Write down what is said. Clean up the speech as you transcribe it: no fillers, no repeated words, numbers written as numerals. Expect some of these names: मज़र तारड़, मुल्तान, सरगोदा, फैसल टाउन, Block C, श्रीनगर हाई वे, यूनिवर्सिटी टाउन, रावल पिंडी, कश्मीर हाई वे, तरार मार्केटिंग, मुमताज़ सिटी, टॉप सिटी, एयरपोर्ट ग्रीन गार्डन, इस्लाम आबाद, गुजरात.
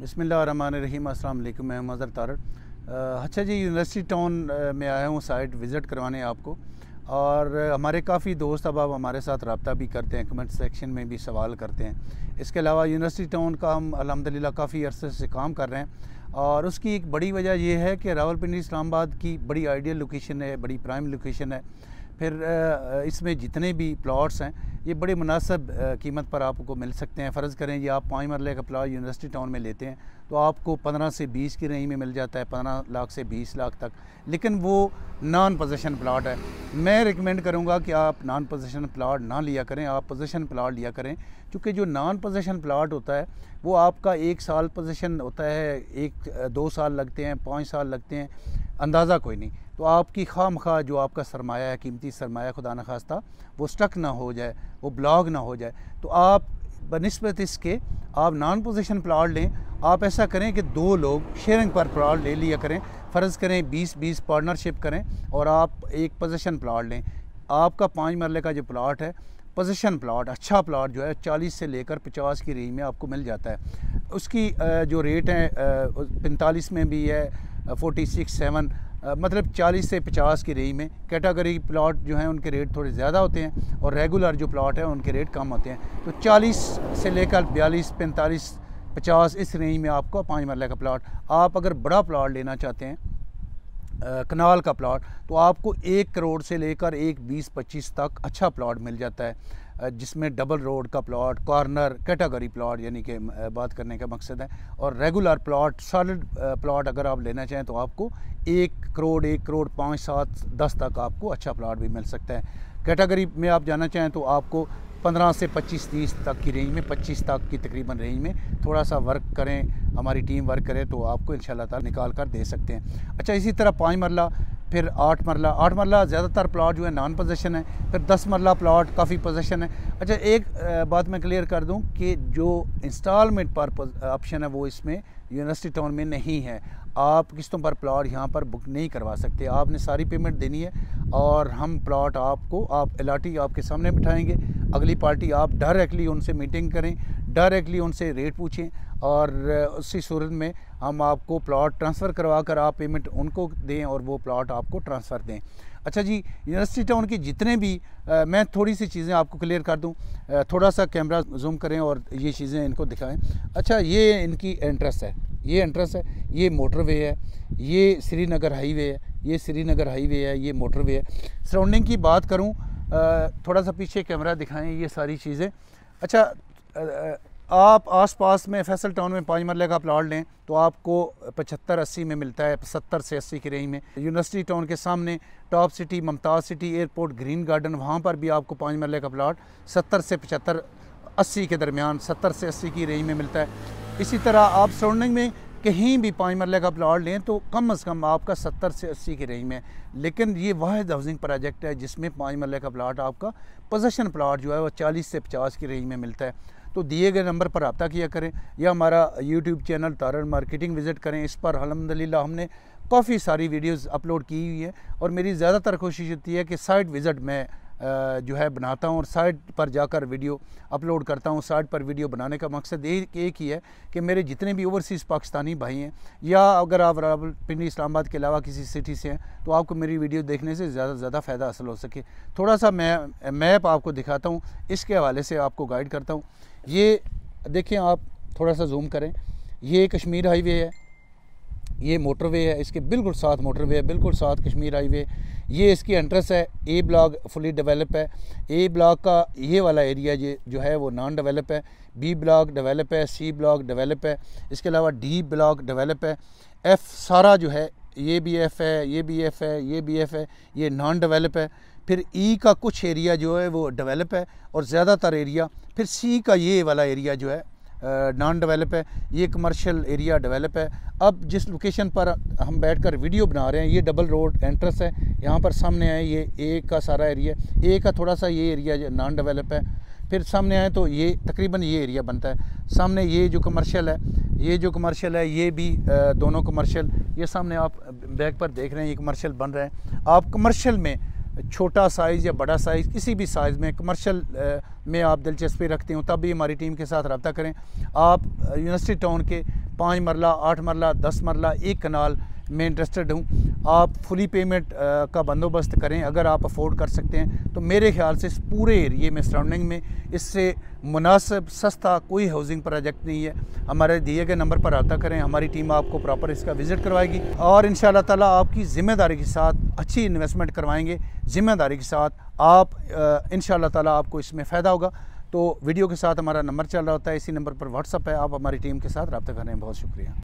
बिस्मिल्लाहिर्रहमानिर्रहीम, अस्सलाम वालेकुम। मैं मज़र तारड़। अच्छा जी, यूनिवर्सिटी टाउन में आया हूँ साइट विज़िट करवाने आपको, और हमारे काफ़ी दोस्त अब हमारे साथ रब्ता भी करते हैं, कमेंट सेक्शन में भी सवाल करते हैं। इसके अलावा यूनिवर्सिटी टाउन का हम अल्हम्दुलिल्लाह काफ़ी अरसे से काम कर रहे हैं, और उसकी एक बड़ी वजह यह है कि रावल पिंडी इस्लाम आबाद की बड़ी आइडियल लोकेशन है, बड़ी प्राइम लोकेशन है। फिर इसमें जितने भी प्लॉट्स हैं ये बड़े मुनासिब कीमत पर आपको मिल सकते हैं। फ़र्ज़ करें ये आप 5 मरले का प्लॉट यूनिवर्सिटी टाउन में लेते हैं तो आपको 15 से 20 की रेंज में मिल जाता है, 15 लाख से 20 लाख तक, लेकिन वो नॉन पोजीशन प्लॉट है। मैं रिकमेंड करूँगा कि आप नॉन पोजीशन प्लॉट ना लिया करें, आप पोजीशन प्लॉट लिया करें, क्योंकि जो नॉन पोजीशन प्लॉट होता है वो आपका 1 साल पोजीशन होता है, 1-2 साल लगते हैं, 5 साल लगते हैं, अंदाज़ा कोई नहीं। तो आपकी खामखा जो आपका सरमाया है, कीमती सरमाया, खुदा न खास्ता वो स्टक ना हो जाए, वो ब्लॉक ना हो जाए। तो आप बनिस्बत इसके आप नॉन पोजीशन प्लाट लें। आप ऐसा करें कि 2 लोग शेयरिंग पर प्लाट ले लिया करें। फ़र्ज़ करें 20-20 पार्टनरशिप करें और आप एक पोजीशन प्लाट लें। आपका 5 मरले का जो प्लाट है, पोजीशन प्लाट, अच्छा प्लाट जो है 40 से लेकर 50 की रेंज में आपको मिल जाता है। उसकी जो रेट है 45 में भी है, 46-7, मतलब 40 से 50 की रेंज में। कैटेगरी प्लाट जो हैं उनके रेट थोड़े ज़्यादा होते हैं और रेगुलर जो प्लाट हैं उनके रेट कम होते हैं। तो 40 से लेकर 42, 45, 50 इस रेंज में आपको 5 मरले का प्लाट। आप अगर बड़ा प्लाट लेना चाहते हैं, कनाल का प्लाट, तो आपको 1 करोड़ से लेकर 1-25 तक अच्छा प्लाट मिल जाता है, जिसमें डबल रोड का प्लाट, कॉर्नर, कैटेगरी प्लाट, यानी कि बात करने का मकसद है, और रेगुलर प्लाट, सॉलिड प्लाट अगर आप लेना चाहें तो आपको 1 करोड़ 1 करोड़ 5-7-10 तक आपको अच्छा प्लाट भी मिल सकता है। कैटेगरी में आप जाना चाहें तो आपको 15 से 25-30 तक की रेंज में, 25 तक की तकरीबन रेंज में, थोड़ा सा वर्क करें, हमारी टीम वर्क करे तो आपको इंशाल्लाह ताला निकाल कर दे सकते हैं। अच्छा, इसी तरह 5 मरला, फिर 8 मरला, 8 मरला ज़्यादातर प्लाट जो है नॉन पोजीशन है, फिर 10 मरला प्लाट काफ़ी पोजीशन है। अच्छा, एक बात मैं क्लियर कर दूं कि जो इंस्टॉलमेंट पर ऑप्शन है वो इसमें यूनिवर्सिटी टाउन में नहीं है। आप किस्तों पर प्लाट यहाँ पर बुक नहीं करवा सकते, आपने सारी पेमेंट देनी है और हम प्लाट आपको, आप अलाटी आपके सामने बिठाएंगे। अगली पार्टी आप डायरेक्टली उनसे मीटिंग करें, डायरेक्टली उनसे रेट पूछें, और उसी सूरत में हम आपको प्लॉट ट्रांसफ़र करवा कर आप पेमेंट उनको दें और वो प्लॉट आपको ट्रांसफ़र दें। अच्छा जी, यूनिवर्सिटी टाउन के जितने भी मैं थोड़ी सी चीज़ें आपको क्लियर कर दूं, थोड़ा सा कैमरा जूम करें और ये चीज़ें इनको दिखाएं। अच्छा, ये इनकी एंट्रेंस है, ये एंट्रेंस है, ये मोटरवे है, ये श्रीनगर हाई वे है, ये श्रीनगर हाई वे है, ये मोटरवे है। सराउंडिंग की बात करूँ, थोड़ा सा पीछे कैमरा दिखाएँ, ये सारी चीज़ें। अच्छा, आप आसपास में फैसल टाउन में 5 मरले का प्लाट लें तो आपको 75-80 में मिलता है, 70 से 80 की रेंज में। यूनिवर्सिटी टाउन के सामने टॉप सिटी, मुमताज़ सिटी, एयरपोर्ट ग्रीन गार्डन, वहाँ पर भी आपको 5 मरले का प्लाट 70 से 75-80 के दरमियान, 70 से 80 की रेंज में मिलता है। इसी तरह आप सराउंडिंग में कहीं भी 5 मरले का प्लाट लें तो कम से कम आपका 70 से 80 की रेंज में। लेकिन ये वाहिद हाउसिंग प्रोजेक्ट है जिसमें 5 मरले का प्लाट आपका पोजीशन प्लाट जो है वो 40 से 50 की रेंज में मिलता है। तो दिए गए नंबर पर रब्ता किया करें या हमारा YouTube channel तरार मार्केटिंग visit करें। इस पर अल्हम्दुलिल्लाह हमने काफ़ी सारी वीडियोस अपलोड की हुई है, और मेरी ज़्यादातर कोशिश होती है कि साइट विज़िट में जो है बनाता हूँ और साइट पर जाकर वीडियो अपलोड करता हूँ। साइट पर वीडियो बनाने का मकसद एक ही है कि मेरे जितने भी ओवरसीज़ पाकिस्तानी भाई हैं, या अगर आप रावलपिंडी इस्लामाबाद के अलावा किसी सिटी से हैं तो आपको मेरी वीडियो देखने से ज़्यादा से ज़्यादा फ़ायदा हासिल हो सके। थोड़ा सा मैं मैप आपको दिखाता हूँ, इसके हवाले से आपको गाइड करता हूँ। ये देखें आप, थोड़ा सा जूम करें, ये कश्मीर हाई वे है, ये मोटरवे है, इसके बिल्कुल साथ मोटरवे है, बिल्कुल साथ कश्मीर हाई वे। ये इसकी एंट्रेंस है, ए ब्लॉक फुली डेवलप है, ए ब्लॉक का ये वाला एरिया ये जो है वो नॉन डेवलप है, बी ब्लॉक डेवलप है, सी ब्लॉक डेवलप है, इसके अलावा डी ब्लॉक डेवलप है, एफ़ सारा जो है ये बी एफ़ है, ये बी एफ़ है, ये बी एफ़ है, ये नॉन डेवलप है। फिर ई का कुछ एरिया जो है वो डेवलप है और ज़्यादातर एरिया, फिर सी का ये वाला एरिया जो है नॉन डेवलप है, ये कमर्शियल एरिया डेवलप है। अब जिस लोकेशन पर हम बैठकर वीडियो बना रहे हैं ये डबल रोड एंट्रेंस है, यहाँ पर सामने आए ये ए का सारा एरिया, ए का थोड़ा सा ये एरिया जो नॉन डेवलप है, फिर सामने आए तो ये तकरीबन ये एरिया बनता है। सामने ये जो कमर्शियल है, ये जो कमर्शियल है, ये भी दोनों कमर्शियल, ये सामने आप बैक पर देख रहे हैं ये कमर्शियल बन रहे हैं। आप कमर्शियल में छोटा साइज़ या बड़ा साइज़, किसी भी साइज़ में कमर्शियल में आप दिलचस्पी रखते हो तब भी हमारी टीम के साथ रब्ता करें। आप यूनिवर्सिटी टाउन के पाँच मरला, आठ मरला, 10 मरला, एक कनाल में इंटरेस्टेड हूँ। आप फुली पेमेंट का बंदोबस्त करें अगर आप अफोर्ड कर सकते हैं, तो मेरे ख्याल से इस पूरे एरिए में सराउंडिंग में इससे मुनासिब सस्ता कोई हाउसिंग प्रोजेक्ट नहीं है। हमारे दिए गए नंबर पर रब्ता करें, हमारी टीम आपको प्रॉपर इसका विज़िट करवाएगी और इंशाअल्लाह ताला आपकी ज़िम्मेदारी के साथ अच्छी इन्वेस्टमेंट करवाएंगे। ज़िम्मेदारी के साथ आप इंशाअल्लाह ताला आपको इसमें फ़ायदा होगा। तो वीडियो के साथ हमारा नंबर चल रहा होता है, इसी नंबर पर व्हाट्सअप है, आप हमारी टीम के साथ रब्ता करें। बहुत शुक्रिया।